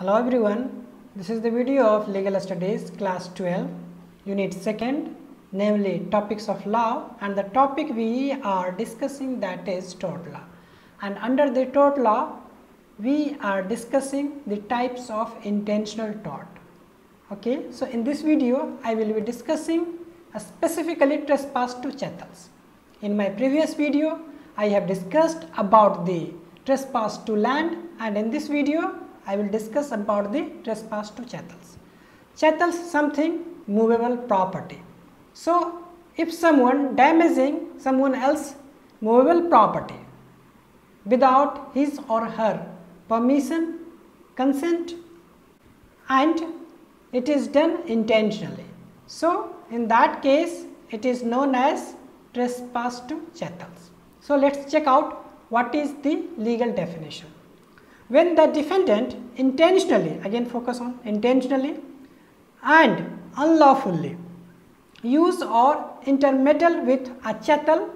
Hello everyone, this is the video of Legal Studies class 12 unit 2nd, namely topics of law, and the topic we are discussing that is tort law. And under the tort law we are discussing the types of intentional tort. Okay, so in this video I will be discussing specifically trespass to chattels. In my previous video I have discussed about the trespass to land, and in this video I will discuss about the trespass to chattels. Chattels something movable property. So if someone damaging someone else's movable property without his or her permission, consent, and it is done intentionally. So in that case it is known as trespass to chattels. So let's check out what is the legal definition. When the defendant intentionally, again focus on intentionally, and unlawfully use or intermeddle with a chattel,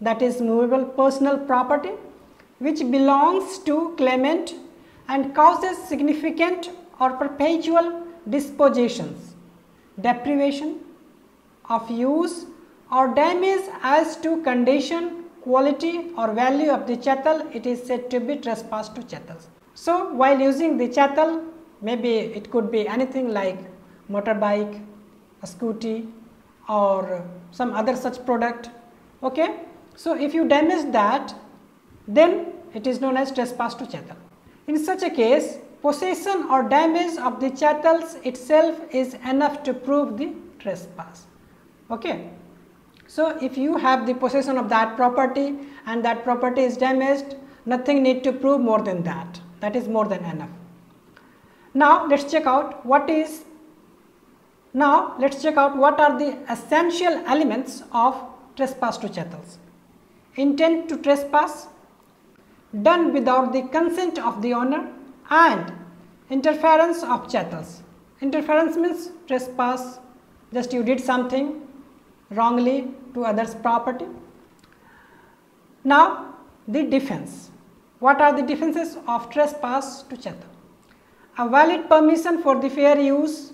that is movable personal property, which belongs to claimant and causes significant or perpetual dispossessions, deprivation of use or damage as to condition, quality or value of the chattel, it is said to be trespass to chattels. So while using the chattel, maybe it could be anything like motorbike, a scooty or some other such product. Okay. So if you damage that, then it is known as trespass to chattel. In such a case, possession or damage of the chattels itself is enough to prove the trespass. Okay. So if you have the possession of that property and that property is damaged, nothing need to prove more than that. That is more than enough. Now let's check out what are the essential elements of trespass to chattels. Intent to trespass, done without the consent of the owner, and interference of chattels. Interference means trespass, just you did something wrongly to others' property. Now the defense. What are the defenses of trespass to chattel? A valid permission for the fair use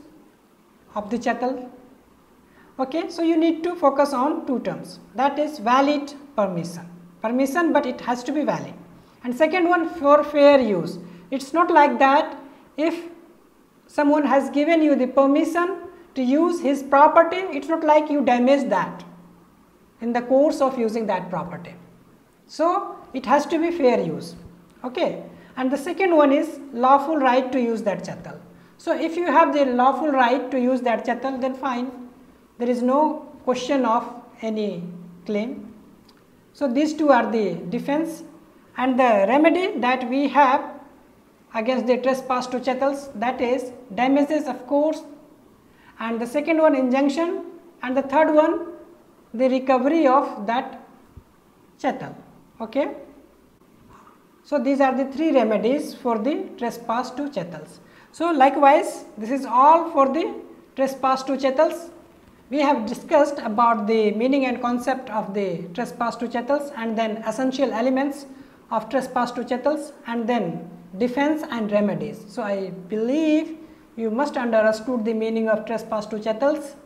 of the chattel. Okay, so you need to focus on two terms, that is valid permission. Permission, but it has to be valid. And second one, for fair use. It's not like that if someone has given you the permission to use his property, it's not like you damage that in the course of using that property. So it has to be fair use. Okay. And the second one is lawful right to use that chattel. So if you have the lawful right to use that chattel, then fine, there is no question of any claim. So these two are the defense, and the remedy that we have against the trespass to chattels, that is damages of course, and the second one injunction, and the third one the recovery of that chattel. Okay. So these are the three remedies for the trespass to chattels. So likewise, this is all for the trespass to chattels. We have discussed about the meaning and concept of the trespass to chattels, and then essential elements of trespass to chattels, and then defense and remedies. So I believe you must understood the meaning of trespass to chattels,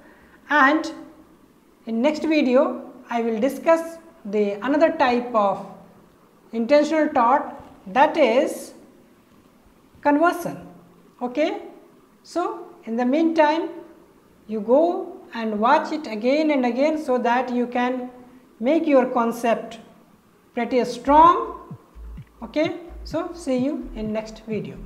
and in next video I will discuss the another type of intentional tort, that is conversion. Okay. So in the meantime you go and watch it again and again so that you can make your concept pretty strong. Okay. So see you in next video.